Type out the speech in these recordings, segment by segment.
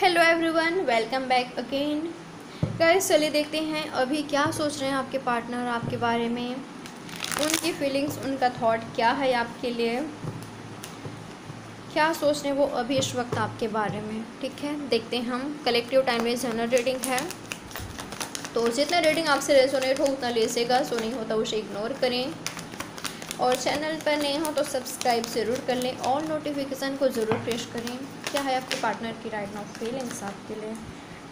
Hello everyone, welcome back again guys. चलिए देखते हैं अभी क्या सोच रहे हैं आपके पार्टनर आपके बारे में, उनकी फीलिंग्स, उनका थॉट क्या है आपके लिए, क्या सोच रहे हैं वो अभी इस वक्त आपके बारे में। ठीक है, देखते हैं हम। कलेक्टिव टाइम में जनरल रीडिंग है, तो जितना रीडिंग आपसे रेजोनेट हो उतना लीजिएगा, सो नहीं होता उसे इग्नोर करें। और चैनल पर नए हो तो सब्सक्राइब ज़रूर कर लें और नोटिफिकेशन को ज़रूर प्रेस करें। क्या है आपके पार्टनर की राइट नाउ फीलिंग्स आपके लिए?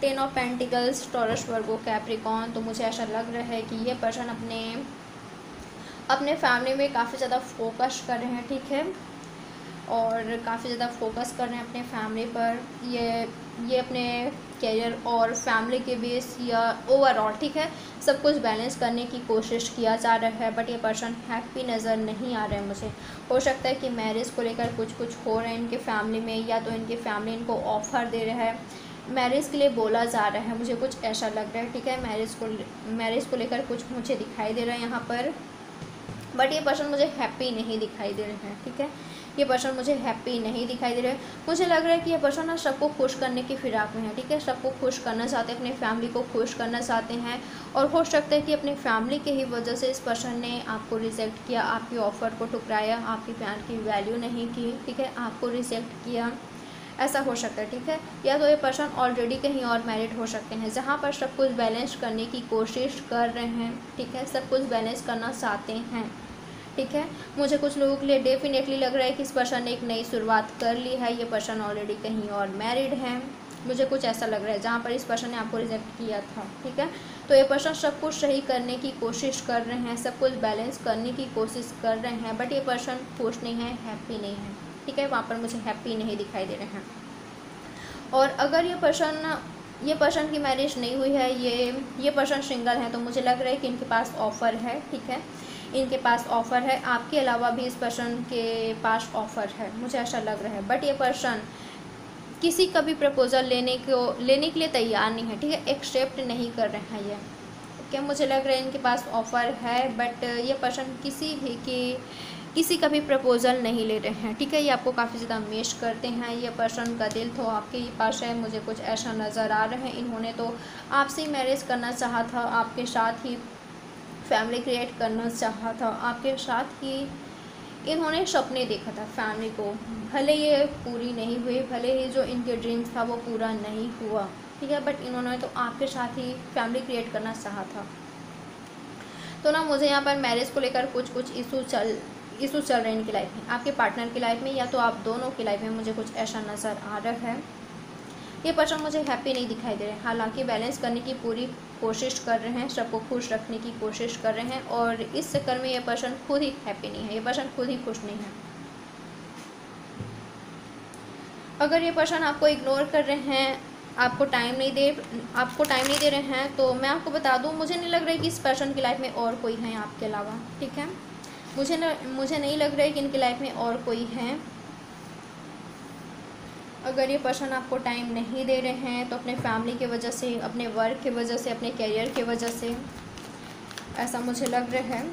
10 of pentacles, Taurus, Virgo, Capricorn. तो मुझे ऐसा लग रहा है कि ये पर्सन अपने फैमिली में काफ़ी ज़्यादा फोकस कर रहे हैं। ठीक है, और काफ़ी ज़्यादा फोकस कर रहे हैं अपने फैमिली पर। ये अपने कैरियर और फैमिली के बेस या ओवरऑल, ठीक है, सब कुछ बैलेंस करने की कोशिश किया जा रहा है, बट ये पर्सन हैप्पी नज़र नहीं आ रहे हैं मुझे। हो सकता है कि मैरिज को लेकर कुछ हो रहा है इनके फैमिली में, या तो इनकी फैमिली इनको ऑफ़र दे रहा है मैरिज के लिए, बोला जा रहा है, मुझे कुछ ऐसा लग रहा है। ठीक है, मैरिज को लेकर कुछ मुझे दिखाई दे रहा है यहाँ पर, बट ये पर्सन मुझे हैप्पी नहीं दिखाई दे रहे हैं। ठीक है, ये पर्सन मुझे हैप्पी नहीं दिखाई दे रहा है। मुझे लग रहा है कि ये पर्सन ना सबको खुश करने की फिराक में है। ठीक है, सबको खुश करना चाहते हैं, अपने फैमिली को खुश करना चाहते हैं, और हो सकता है कि अपने फैमिली के ही वजह से इस पर्सन ने आपको रिजेक्ट किया, आपकी ऑफ़र को ठुकराया, आपकी प्यार की वैल्यू नहीं की। ठीक है, आपको रिजेक्ट किया, ऐसा हो सकता है। ठीक है, या तो ये पर्सन ऑलरेडी कहीं और मैरिड हो सकते हैं, जहाँ पर सब कुछ बैलेंस करने की कोशिश कर रहे हैं। ठीक है, सब कुछ बैलेंस करना चाहते हैं। ठीक है, मुझे कुछ लोगों के लिए डेफिनेटली लग रहा है कि इस पर्सन ने एक नई शुरुआत कर ली है। ये पर्सन ऑलरेडी कहीं और मैरिड है, मुझे कुछ ऐसा लग रहा है, जहाँ पर इस पर्सन ने आपको रिजेक्ट किया था। ठीक है, तो ये पर्सन सब कुछ सही करने की कोशिश कर रहे हैं, सब कुछ बैलेंस करने की कोशिश कर रहे हैं, बट ये पर्सन खुश नहीं है, हैप्पी नहीं है। ठीक है, वहाँ पर मुझे हैप्पी नहीं दिखाई दे रहे हैं। और अगर ये पर्सन की मैरिज नहीं हुई है, ये पर्सन सिंगल है, तो मुझे लग रहा है कि इनके पास ऑफ़र है। ठीक है, इनके पास ऑफ़र है, आपके अलावा भी इस पर्सन के पास ऑफ़र है, मुझे ऐसा लग रहा है, बट ये पर्सन किसी का भी प्रपोज़ल लेने के लिए तैयार नहीं है। ठीक है, एक्सेप्ट नहीं कर रहे हैं ये। ओके, मुझे लग रहा है इनके पास ऑफ़र है, बट ये पर्सन किसी का भी प्रपोज़ल नहीं ले रहे हैं। ठीक है, ये आपको काफ़ी ज़्यादा मिस करते हैं। ये पर्सन का दिल तो आपके ही पास है, मुझे कुछ ऐसा नज़र आ रहा है। इन्होंने तो आपसे मैरिज करना चाहा था, आपके साथ ही फैमिली क्रिएट करना चाहा था, आपके साथ ही इन्होंने सपने देखा था फैमिली को, भले ये पूरी नहीं हुई, भले ही जो इनके ड्रीम्स था वो पूरा नहीं हुआ। ठीक है, बट इन्होंने तो आपके साथ ही फैमिली क्रिएट करना चाहा था। तो ना मुझे यहाँ पर मैरिज को लेकर कुछ इशू चल रहे हैं इनकी लाइफ में, आपके पार्टनर की लाइफ में, या तो आप दोनों की लाइफ में, मुझे कुछ ऐसा नज़र आ रहा है। ये पर्सन मुझे हैप्पी नहीं दिखाई दे रहे हैं, हालांकि बैलेंस करने की पूरी कोशिश कर रहे हैं, सबको खुश रखने की कोशिश कर रहे हैं, और इस चक्कर में ये पर्सन खुद ही हैप्पी नहीं है, ये पर्सन खुद ही खुश नहीं है। अगर ये पर्सन आपको इग्नोर कर रहे हैं, आपको टाइम नहीं दे रहे हैं, तो मैं आपको बता दूं, मुझे नहीं लग रहा है कि इस पर्सन की लाइफ में और कोई है आपके अलावा। ठीक है, मुझे नहीं लग रहा है कि इनकी लाइफ में और कोई है। अगर ये पर्सन आपको टाइम नहीं दे रहे हैं, तो अपने फैमिली की वजह से, अपने वर्क की वजह से, अपने कैरियर की वजह से, ऐसा मुझे लग रहा है।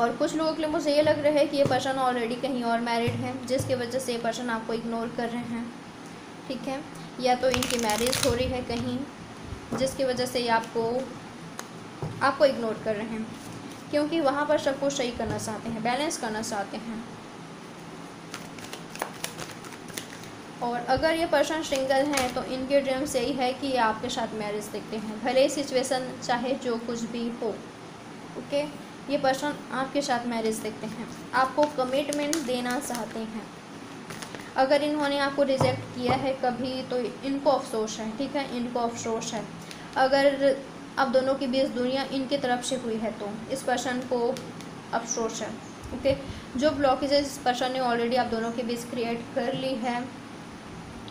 और कुछ लोगों के लिए मुझे ये लग रहा है कि ये पर्सन ऑलरेडी कहीं और मैरिड है, जिसकी वजह से ये पर्सन आपको इग्नोर कर रहे हैं। ठीक है, या तो इनकी मैरिज हो रही है कहीं, जिसकी वजह से ये आपको इग्नोर कर रहे हैं, क्योंकि वहाँ पर सब कुछ सही करना चाहते हैं, बैलेंस करना चाहते हैं। और अगर ये पर्सन सिंगल हैं, तो इनके ड्रीम्स यही है कि ये आपके साथ मैरिज देखते हैं, भले सिचुएशन चाहे जो कुछ भी हो। ओके, ये पर्सन आपके साथ मैरिज देखते हैं, आपको कमिटमेंट देना चाहते हैं। अगर इन्होंने आपको रिजेक्ट किया है कभी, तो इनको अफसोस है। ठीक है, इनको अफसोस है। अगर आप दोनों के बीच दूरियां इनके तरफ से हुई है, तो इस पर्सन को अफसोस है। ओके, जो ब्लॉकेजेस इस पर्सन ने ऑलरेडी आप दोनों के बीच क्रिएट कर ली है,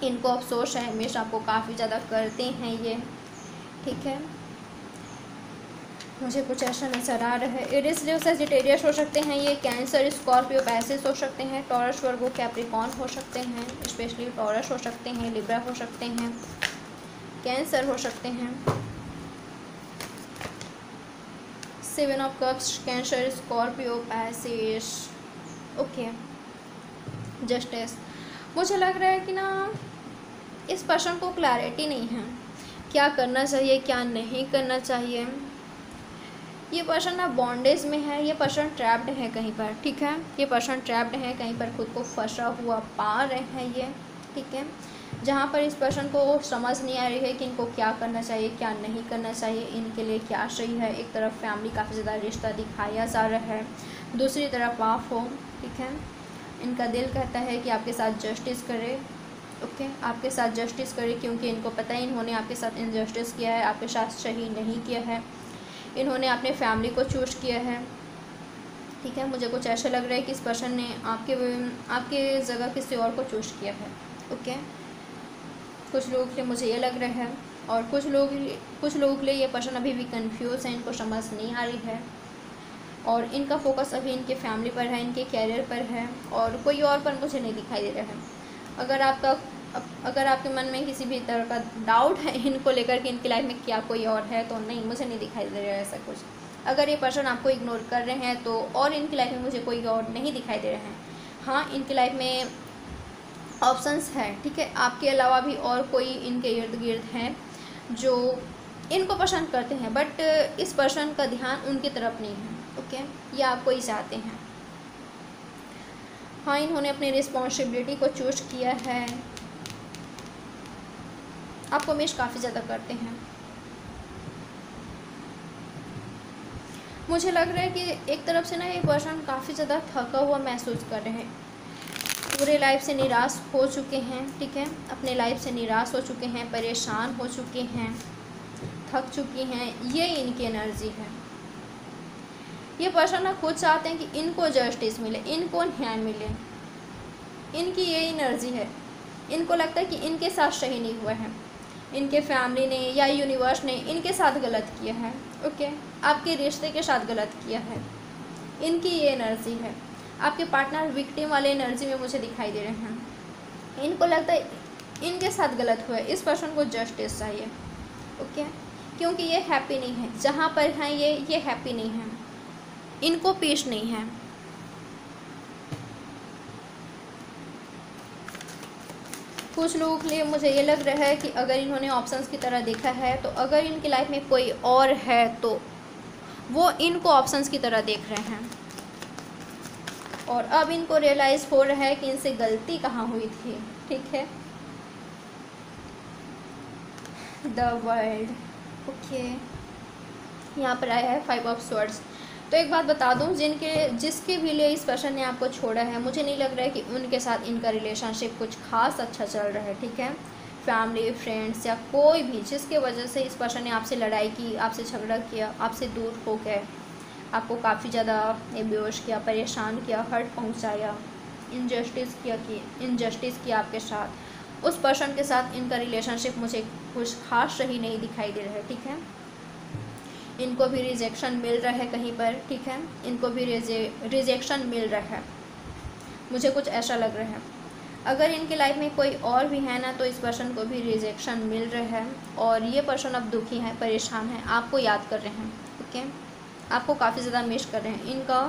इनको अफसोस है, हमेशा आपको काफ़ी ज़्यादा करते हैं ये। ठीक है, मुझे कुछ ऐसा नज़र आ रहा है। एरिस, लियो, सजिटेरियस हो सकते हैं ये, कैंसर, स्कॉर्पियो, पैसेस हो सकते हैं, टॉरस, वर्गो, कैप्रिकॉन हो सकते हैं, स्पेशली टॉरस हो सकते हैं, लिब्रा हो सकते हैं, कैंसर हो सकते हैं, 7 of cups, Cancer, Scorpio, Pisces. Okay, justice, मुझे लग रहा है कि ना इस पर्सन को क्लैरिटी नहीं है, क्या करना चाहिए क्या नहीं करना चाहिए। ये पर्सन ना बॉन्डेज में है, ये पर्सन ट्रैप्ड है कहीं पर, ठीक है। ये पर्सन ट्रैप्ड है कहीं पर, खुद को फंसा हुआ पा रहे हैं ये, ठीक है। जहाँ पर इस पर्सन को समझ नहीं आ रही है कि इनको क्या करना चाहिए क्या नहीं करना चाहिए, इनके लिए क्या सही है। एक तरफ फैमिली काफ़ी ज़्यादा रिश्ता दिखाया जा रहा है, दूसरी तरफ आप हो, ठीक है। इनका दिल कहता है कि आपके साथ जस्टिस करे, ओके, आपके साथ जस्टिस करे, क्योंकि इनको पता है इन्होंने आपके साथ इनजस्टिस किया है, आपके साथ सही नहीं किया है, इन्होंने अपने फैमिली को चूज किया है, ठीक है। मुझे कुछ ऐसा लग रहा है कि इस पर्सन ने आपके जगह किसी और को चूज किया है, ओके। कुछ लोगों के लिए मुझे ये लग रहा है, और कुछ लोगों के लिए ये पर्सन अभी भी कंफ्यूज है, इनको समझ नहीं आ रही है, और इनका फोकस अभी इनके फैमिली पर है, इनके कैरियर पर है, और कोई और पर मुझे नहीं दिखाई दे रहा है। अगर आपके मन में किसी भी तरह का डाउट है इनको लेकर कि इनकी लाइफ में क्या कोई और है, तो नहीं, मुझे नहीं दिखाई दे रहा है ऐसा कुछ। अगर ये पर्सन आपको इग्नोर कर रहे हैं तो, और इनकी लाइफ में मुझे कोई और नहीं दिखाई दे रहे हैं। हाँ, इनकी लाइफ में ऑप्शंस है, ठीक है। आपके अलावा भी और कोई इनके इर्द गिर्द हैं जो इनको पसंद करते हैं, बट इस पर्सन का ध्यान उनकी तरफ नहीं है, ओके। ये आपको ही चाहते हैं, हाँ। इन्होंने अपनी रिस्पॉन्सिबिलिटी को चूज किया है, आपको मिस काफ़ी ज़्यादा करते हैं। मुझे लग रहा है कि एक तरफ से ना ये पर्सन काफ़ी ज़्यादा थका हुआ महसूस कर रहे हैं, पूरे लाइफ से निराश हो चुके हैं, ठीक है। अपने लाइफ से निराश हो चुके हैं, परेशान हो चुके हैं, थक चुकी हैं, ये इनकी एनर्जी है। ये पर्सन ना खुद चाहते हैं कि इनको जस्टिस मिले, इनको न्याय मिले, इनकी ये एनर्जी है। इनको लगता है कि इनके साथ सही नहीं हुआ है, इनके फैमिली ने या यूनिवर्स ने इनके साथ गलत किया है, ओके। आपके रिश्ते के साथ गलत किया है, इनकी ये एनर्जी है। आपके पार्टनर विक्टिम वाले एनर्जी में मुझे दिखाई दे रहे हैं, इनको लगता है इनके साथ गलत हुआ है, इस पर्सन को जस्टिस चाहिए, ओके। क्योंकि ये हैप्पी नहीं है, जहाँ पर हैं ये हैप्पी नहीं है, इनको पेश नहीं है। कुछ लोगों के लिए मुझे ये लग रहा है कि अगर इन्होंने ऑप्शंस की तरह देखा है तो अगर इनकी लाइफ में कोई और है तो वो इनको ऑप्शंस की तरह देख रहे हैं, और अब इनको रियलाइज़ हो रहा है कि इनसे गलती कहाँ हुई थी, ठीक है। द वर्ल्ड, ओके, यहाँ पर आया है 5 ऑफ स्वर्ड्स। तो एक बात बता दूं, जिसके भी लिए इस पर्सन ने आपको छोड़ा है, मुझे नहीं लग रहा है कि उनके साथ इनका रिलेशनशिप कुछ खास अच्छा चल रहा है, ठीक है। फैमिली, फ्रेंड्स या कोई भी, जिसके वजह से इस पर्सन ने आपसे लड़ाई की, आपसे झगड़ा किया, आपसे दूर हो गए, आपको काफ़ी ज़्यादा बेहोश किया, परेशान किया, हर्ट पहुँचाया, इनजस्टिस किया आपके साथ, उस पर्सन के साथ इनका रिलेशनशिप मुझे कुछ खास सही नहीं दिखाई दे रहा है, ठीक है। इनको भी रिजेक्शन मिल रहा है कहीं पर, ठीक है। इनको भी रिजेक्शन मिल रहा है, मुझे कुछ ऐसा लग रहा है। अगर इनके लाइफ में कोई और भी है ना, तो इस पर्सन को भी रिजेक्शन मिल रहा है, और ये पर्सन अब दुखी है, परेशान है, आपको याद कर रहे हैं, ओके। आपको काफ़ी ज़्यादा मिस कर रहे हैं, इनका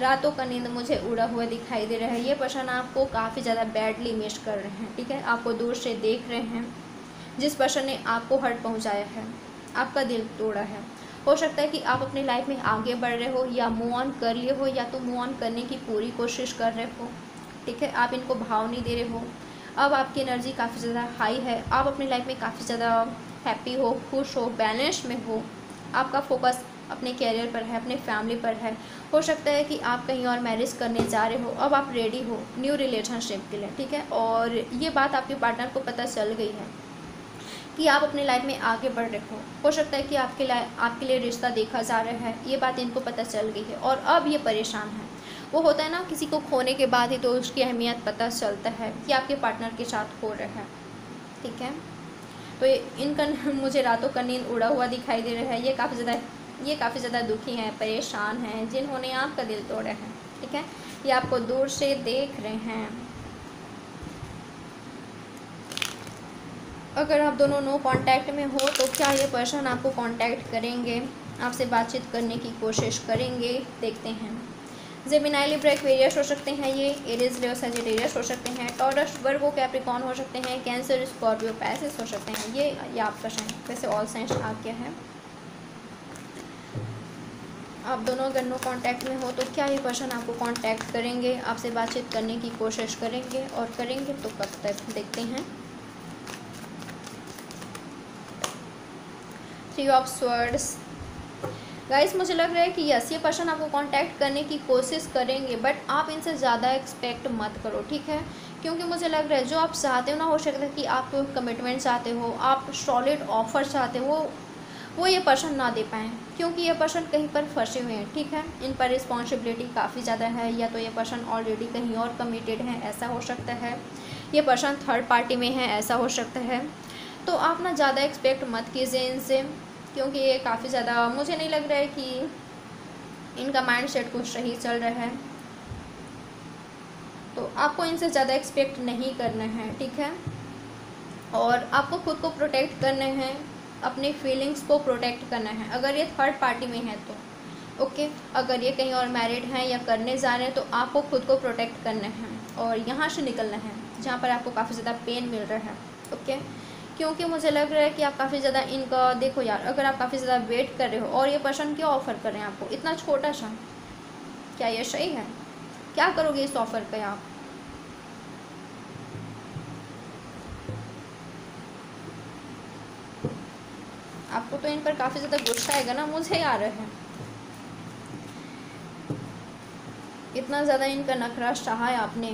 रातों का नींद मुझे उड़ा हुआ दिखाई दे रहा है। ये पर्सन आपको काफ़ी ज़्यादा बैडली मिस कर रहे हैं, ठीक है। आपको दूर से देख रहे हैं, जिस पर्सन ने आपको हर्ट पहुँचाया है, आपका दिल तोड़ा है। हो सकता है कि आप अपनी लाइफ में आगे बढ़ रहे हो, या मूव ऑन कर लिए हो, या तो मूव ऑन करने की पूरी कोशिश कर रहे हो, ठीक है। आप इनको भाव नहीं दे रहे हो, अब आपकी एनर्जी काफ़ी ज़्यादा हाई है, आप अपनी लाइफ में काफ़ी ज़्यादा हैप्पी हो, खुश हो, बैलेंस में हो, आपका फोकस अपने कैरियर पर है, अपने फैमिली पर है। हो सकता है कि आप कहीं और मैरिज करने जा रहे हो, अब आप रेडी हो न्यू रिलेशनशिप के लिए, ठीक है। और ये बात आपके पार्टनर को पता चल गई है कि आप अपने लाइफ में आगे बढ़ रहे हो सकता है कि आपके लिए रिश्ता देखा जा रहा है, ये बात इनको पता चल गई है, और अब ये परेशान है। वो होता है ना, किसी को खोने के बाद ही तो उसकी अहमियत पता चलता है कि आपके पार्टनर के साथ हो रहा है, ठीक है। तो इनका मुझे रातों का नींद उड़ा हुआ दिखाई दे रहा है। ये काफ़ी ज़्यादा दुखी हैं, परेशान हैं, जिन्होंने आपका दिल तोड़ा है, ठीक है। ये आपको दूर से देख रहे हैं। अगर आप दोनों नो कांटेक्ट में हो तो क्या ये पर्सन आपको कांटेक्ट करेंगे, आपसे बातचीत करने की कोशिश करेंगे, देखते हैं। जेमिनाई लिब्रा एक्वेरियस हो सकते हैं, ये एरीज लियो सजिटेरियस हो सकते हैं, टॉरस वर्गो कैप्रिकॉन हो सकते हैं, कैंसर स्कॉर्पियो पैसेस हो सकते हैं। ये आपका साइन वैसे ऑल साइंस आ गया है। आप दोनों अगर नो कांटेक्ट में हो तो क्या ही पर्सन आपको कांटेक्ट करेंगे, आपसे बातचीत करने की कोशिश करेंगे, और करेंगे तो कब तक देखते हैं। Three of swords. गाइस मुझे लग रहा है कि यस ये पर्सन आपको कांटेक्ट करने की कोशिश करेंगे, बट आप इनसे ज़्यादा एक्सपेक्ट मत करो, ठीक है, क्योंकि मुझे लग रहा है जो आप चाहते हो ना, हो सकता है कि आप कमिटमेंट चाहते हो, आप सॉलिड ऑफर चाहते हो, वो ये पर्सन ना दे पाएँ, क्योंकि ये पर्सन कहीं पर फंसे हुए हैं, ठीक है, इन पर रिस्पॉन्सिबिलिटी काफ़ी ज़्यादा है, या तो ये पर्सन ऑलरेडी कहीं और कमिटेड है, ऐसा हो सकता है, ये पर्सन थर्ड पार्टी में है, ऐसा हो सकता है। तो आप ना ज़्यादा एक्सपेक्ट मत कीजिए इनसे, क्योंकि ये काफ़ी ज़्यादा, मुझे नहीं लग रहा है कि इनका माइंडसेट कुछ सही चल रहा है, तो आपको इनसे ज़्यादा एक्सपेक्ट नहीं करना है, ठीक है, और आपको खुद को प्रोटेक्ट करना है, अपने फीलिंग्स को प्रोटेक्ट करना है। अगर ये थर्ड पार्टी में है तो ओके, अगर ये कहीं और मैरिड हैं या करने जा रहे हैं तो आपको खुद को प्रोटेक्ट करना है और यहाँ से निकलना है जहाँ पर आपको काफ़ी ज़्यादा पेन मिल रहा है, ओके, क्योंकि मुझे लग रहा है कि आप काफ़ी ज़्यादा इनका, देखो यार, अगर आप काफ़ी ज़्यादा वेट कर रहे हो और ये पर्सन क्या ऑफ़र कर रहे हैं आपको, इतना छोटा सा, क्या ये सही है, क्या करोगे इस ऑफ़र पे आप? आपको तो इन पर काफ़ी ज़्यादा गुस्सा आएगा ना, मुझे आ रहा है इतना ज़्यादा इनका नखरा चाहा है आपने,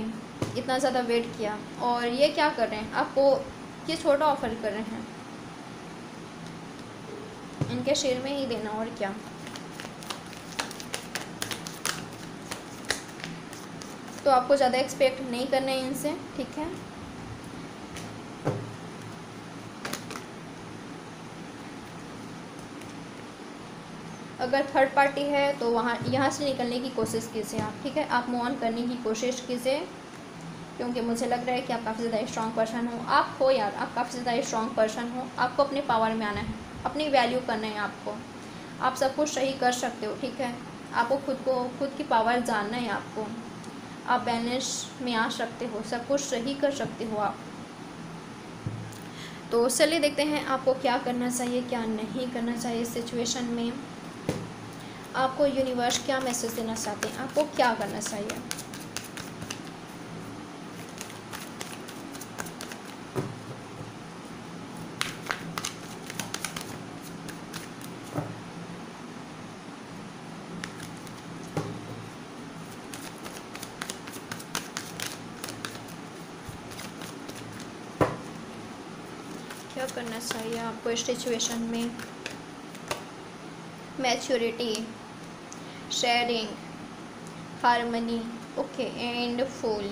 इतना ज़्यादा वेट किया, और ये क्या कर रहे हैं, आपको ये छोटा ऑफर कर रहे हैं, इनके शेयर में ही देना और क्या। तो आपको ज़्यादा एक्सपेक्ट नहीं करना है इनसे, ठीक है। अगर थर्ड पार्टी है तो वहाँ, यहाँ से निकलने की कोशिश कीजिए आप, ठीक है, आप मूव ऑन करने की कोशिश कीजिए, क्योंकि मुझे लग रहा है कि आप काफ़ी ज़्यादा स्ट्रॉन्ग पर्सन हो, आप हो यार, आप काफ़ी ज़्यादा स्ट्रॉन्ग पर्सन हो, आपको अपने पावर में आना है, अपनी वैल्यू करना है आपको, आप सब कुछ सही कर सकते हो, ठीक है, आपको खुद को, खुद की पावर जानना है आपको, आप बैलेंस में आ सकते हो, सब कुछ सही कर सकते हो आप। तो चलिए देखते हैं आपको क्या करना चाहिए, क्या नहीं करना चाहिए इस सिचुएशन में, आपको यूनिवर्स क्या मैसेज देना चाहते हैं, आपको क्या करना चाहिए। क्या करना चाहिए आपको इस सिचुएशन में? Maturity, sharing, harmony, okay, and fool.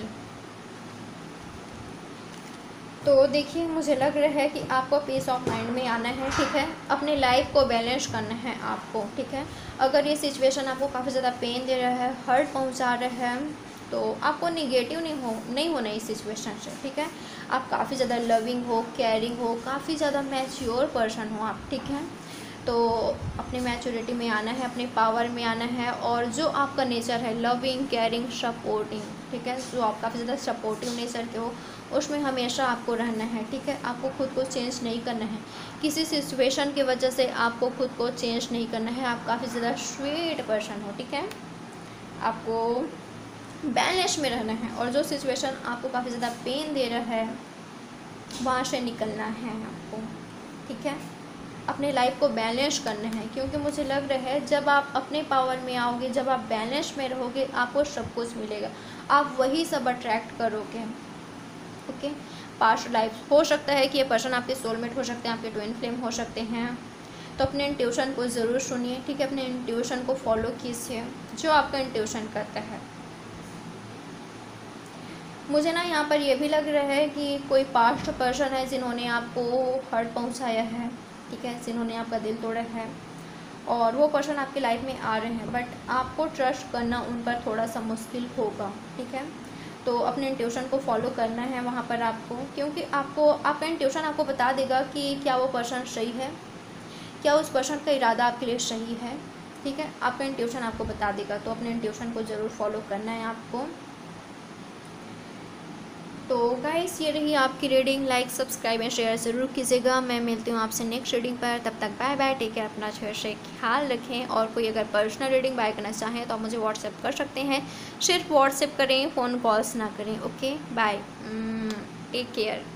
तो देखिए मुझे लग रहा है कि आपको पीस ऑफ माइंड में आना है, ठीक है, अपने लाइफ को बैलेंस करना है आपको, ठीक है। अगर ये सिचुएशन आपको काफ़ी ज़्यादा पेन दे रहा है, हर्ट पहुंचा रहा है, तो आपको निगेटिव नहीं होना इस सिचुएशन से, ठीक है। आप काफ़ी ज़्यादा लविंग हो, केयरिंग हो, काफ़ी ज़्यादा मैच्योर पर्सन हो आप, ठीक है। तो अपनी मैच्योरिटी में आना है, अपने पावर में आना है, और जो आपका नेचर है लविंग, केयरिंग, सपोर्टिंग, ठीक है, जो आप काफ़ी ज़्यादा सपोर्टिव नेचर के हो, उसमें हमेशा आपको रहना है, ठीक है। आपको खुद को चेंज नहीं करना है, किसी सिचुएशन की वजह से आपको खुद को चेंज नहीं करना है। आप काफ़ी ज़्यादा स्वीट पर्सन हो, ठीक है, आपको बैलेंस में रहना है, और जो सिचुएशन आपको काफ़ी ज़्यादा पेन दे रहा है वहाँ से निकलना है आपको, ठीक है। अपने लाइफ को बैलेंस करना है, क्योंकि मुझे लग रहा है जब आप अपने पावर में आओगे, जब आप बैलेंस में रहोगे, आपको सब कुछ मिलेगा, आप वही सब अट्रैक्ट करोगे, ओके। पास्ट लाइफ हो सकता है कि ये पर्सन आपके सोलमेट हो सकते हैं, आपके ट्विन फ्लेम हो सकते हैं, तो अपने इंट्यूशन को ज़रूर सुनिए, ठीक है, अपने इंट्यूशन को फॉलो कीजिए, जो आपका इंट्यूशन करता है। मुझे ना यहाँ पर यह भी लग रहा है कि कोई पास्ट पर्सन है जिन्होंने आपको हर्ट पहुँचाया है, ठीक है, जिन्होंने आपका दिल तोड़ा है, और वो पर्सन आपके लाइफ में आ रहे हैं, बट आपको ट्रस्ट करना उन पर थोड़ा सा मुश्किल होगा, ठीक है। तो अपने इंट्यूशन को फॉलो करना है वहाँ पर आपको, क्योंकि आपको आपका इंट्यूशन आपको बता देगा कि क्या वो पर्सन सही है, क्या उस पर्सन का इरादा आपके लिए सही है, ठीक है, आपका इंट्यूशन आपको बता देगा, तो अपने इंट्यूशन को ज़रूर फॉलो करना है आपको। तो गाइस ये रही आपकी reading, like subscribe and share ज़रूर कीजिएगा। मैं मिलती हूँ आपसे नेक्स्ट रीडिंग पर, तब तक बाय बाय, टेक केयर, अपना अच्छे से ख्याल रखें। और कोई अगर पर्सनल रीडिंग बाय करना चाहें तो आप मुझे व्हाट्सएप कर सकते हैं, सिर्फ व्हाट्सएप करें, फ़ोन कॉल्स ना करें। Okay bye, take care.